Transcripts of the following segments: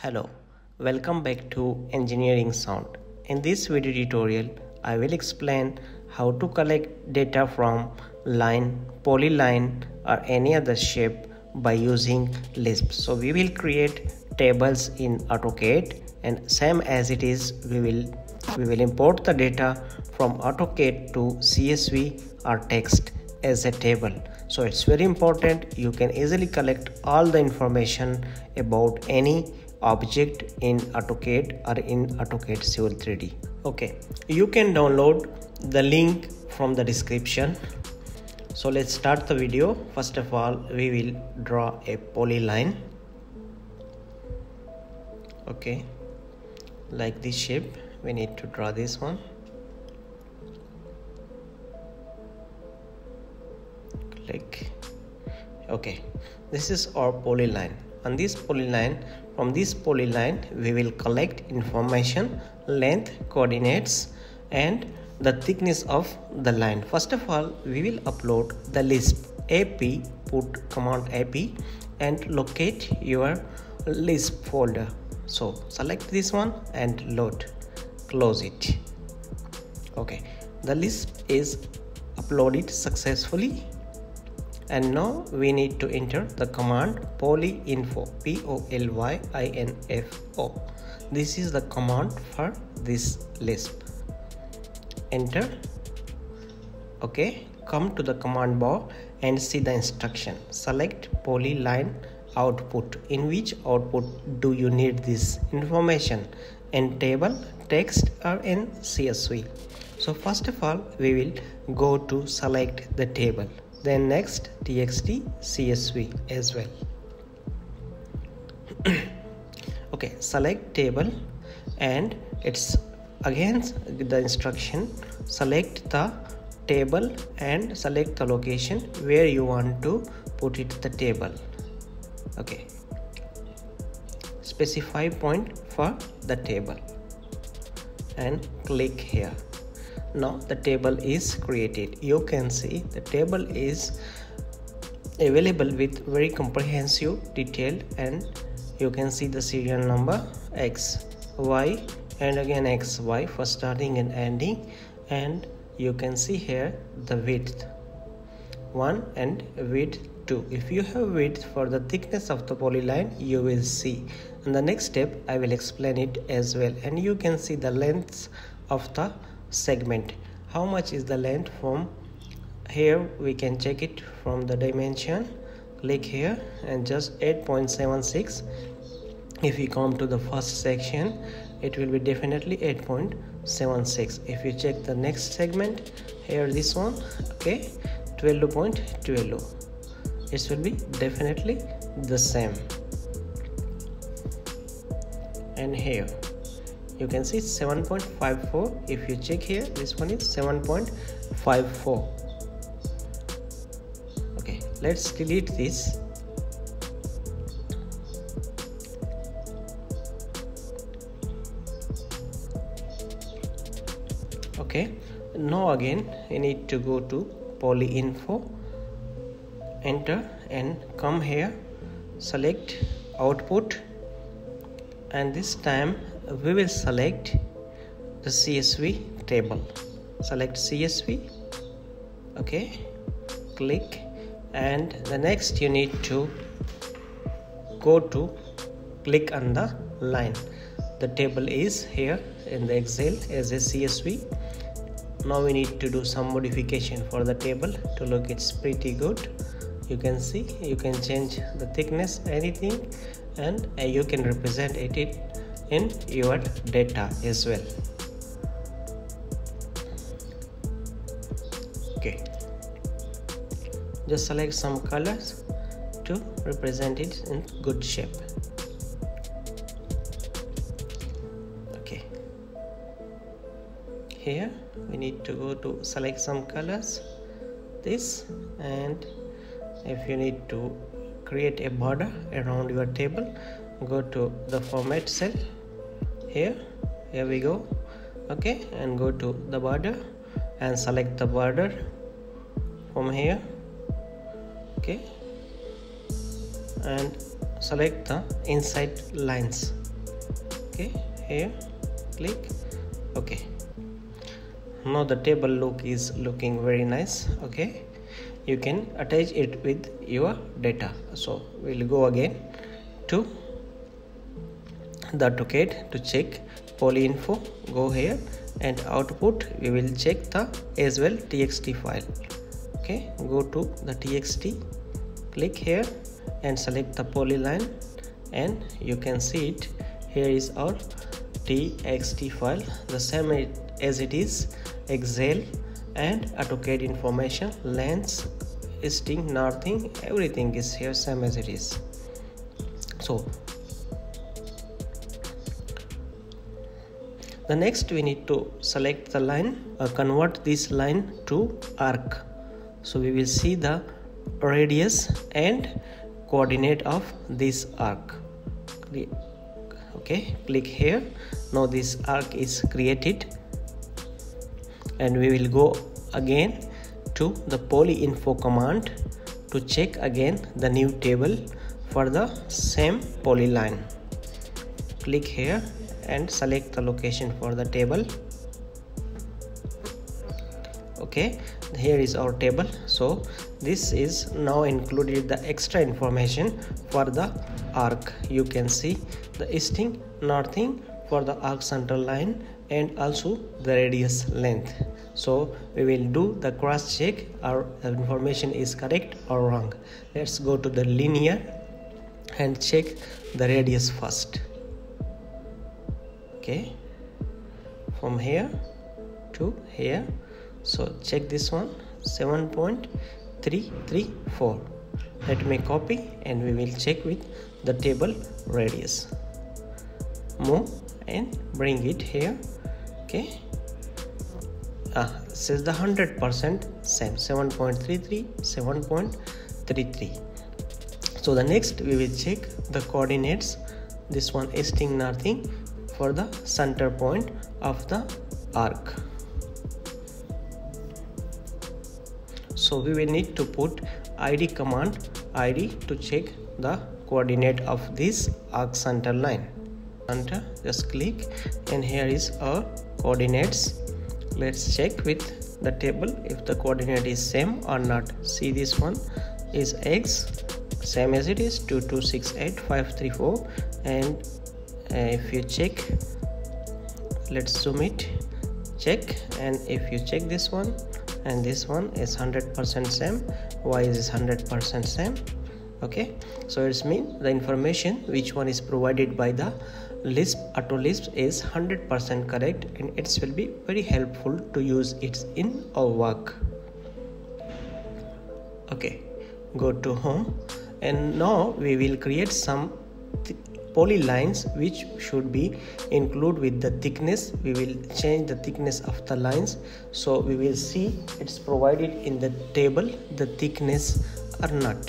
Hello, welcome back to Engineering Sound. In this video tutorial, I will explain how to collect data from line, polyline or any other shape by using Lisp. So we will create tables in AutoCAD and same as it is we will import the data from AutoCAD to CSV or text as a table. So it's very important you can easily collect all the information about any object in AutoCAD or in AutoCAD Civil 3D. Okay, you can download the link from the description. So let's start the video. First of all, we will draw a polyline. Okay, like this shape, we need to draw this one. Click. Okay, this is our polyline. On this polyline, from this polyline we will collect information, length, coordinates and the thickness of the line. First of all, we will upload the Lisp ap, put command ap and locate your Lisp folder. So select this one and load, close it. Okay, the Lisp is uploaded successfully. And now we need to enter the command polyinfo, polyinfo. This is the command for this Lisp. Enter. Okay, come to the command bar and see the instruction. Select polyline output. In which output do you need this information? In table, text or in CSV? So first of all, we will go to select the table. Then next txt csv as well. Okay, select table and it's again the instruction, select the table and select the location where you want to put it the table. Okay, specify point for the table and click here. Now the table is created. You can see the table is available with very comprehensive detail and you can see the serial number x, y and again x, y for starting and ending, and you can see here the width 1 and width 2. If you have width for the thickness of the polyline, you will see. In the next step I will explain it as well. And you can see the lengths of the segment, how much is the length. From here we can check it from the dimension. Click here and just 8.76. if we come to the first section, it will be definitely 8.76. if you check the next segment, here this one, okay, 12.12, it will be definitely the same. And here you can see 7.54. if you check here, this one is 7.54. okay, let's delete this. Okay, now again you need to go to polyinfo, enter and come here, select output, and this time we will select the CSV table. Select CSV. Okay, click, and the next you need to go to click on the line. The table is here in the Excel as a CSV. Now we need to do some modification for the table to look it's pretty good. You can see, you can change the thickness, anything, and you can represent it in your data as well. Okay, just select some colors to represent it in good shape. Okay, here we need to go to select some colors, this, and if you need to create a border around your table, go to the format cell. Here we go. Okay, and go to the border and select the border from here. Okay, and select the inside lines. okay, here click okay. Now the table look is looking very nice. Okay, you can attach it with your data. So we'll go again to the AutoCAD to check polyinfo, go here, and output we will check the as well txt file. Okay, go to the txt, click here and select the polyline, and you can see it. Here is our txt file, the same as it is Excel and AutoCAD information, lens, sting, nothing, everything is here same as it is. So the next we need to select the line, convert this line to arc. So we will see the radius and coordinate of this arc. Okay, click here. Now this arc is created, and we will go again to the polyinfo command to check again the new table for the same polyline. Click here and select the location for the table. Okay, here is our table. So this is now included the extra information for the arc. You can see the easting, northing for the arc center line, and also the radius length. So we will do the cross check, our information is correct or wrong. Let's go to the linear and check the radius first. Okay, from here to here. So check this one, 7.334. Let me copy and we will check with the table radius. Move and bring it here. Okay, this is the 100% same, 7.33, 7.33. So the next we will check the coordinates. This one is thing nothing for the center point of the arc. So we will need to put id command id to check the coordinate of this arc center line. Enter, just click, and here is our coordinates. Let's check with the table if the coordinate is same or not. See, this one is x, same as it is 2268534, and if you check, let's zoom it, check, and if you check this one and this one is 100% same. Y is 100% same. Okay, so it's mean the information which one is provided by the Lisp, AutoLisp, is 100% correct, and it will be very helpful to use it in our work. Okay, go to home, and now we will create some polylines which should be included with the thickness. We will change the thickness of the lines. So we will see it's provided in the table the thickness or not.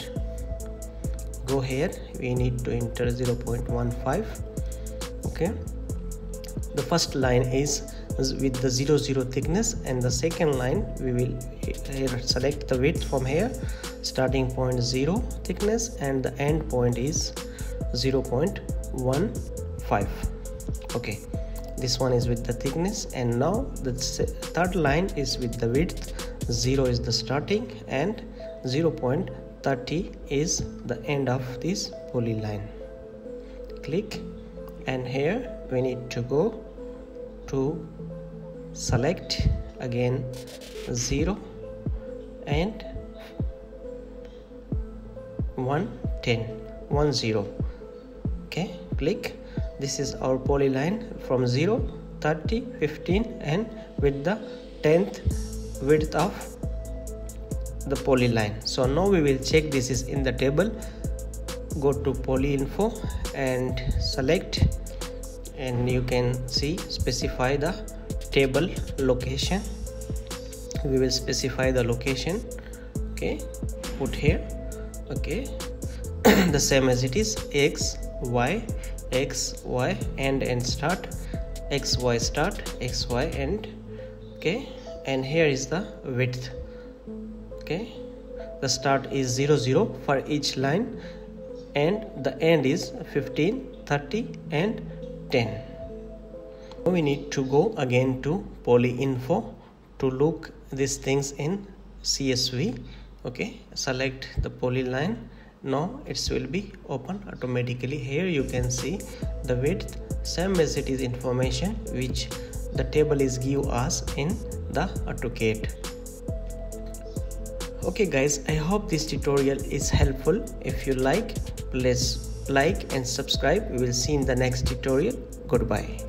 Go here, we need to enter 0.15. okay, the first line is with the 0.0 thickness, and the second line we will here select the width from here, starting point 0 thickness, and the end point is 0.15. okay, this one is with the thickness, and now the third line is with the width. 0 is the starting, and 0.30 is the end of this polyline. Click, and here we need to go to select again 0 and 110. Okay, click. This is our polyline from 0, 30, 15, and with the 10th width of the polyline. So now we will check this is in the table. Go to polyinfo and select, and you can see specify the table location. We will specify the location. Okay, put here. Okay, the same as it is, x y and start, x y start, x y end. Okay, and here is the width. Okay, the start is 0.0 for each line, and the end is 15, 30, and 10. We need to go again to polyinfo to look these things in CSV. Okay, select the polyline. Now it will be open automatically. Here you can see the width, same as it is information which the table is give us in the AutoCAD. Okay guys, I hope this tutorial is helpful. If you like, please like and subscribe. We will see in the next tutorial. Goodbye.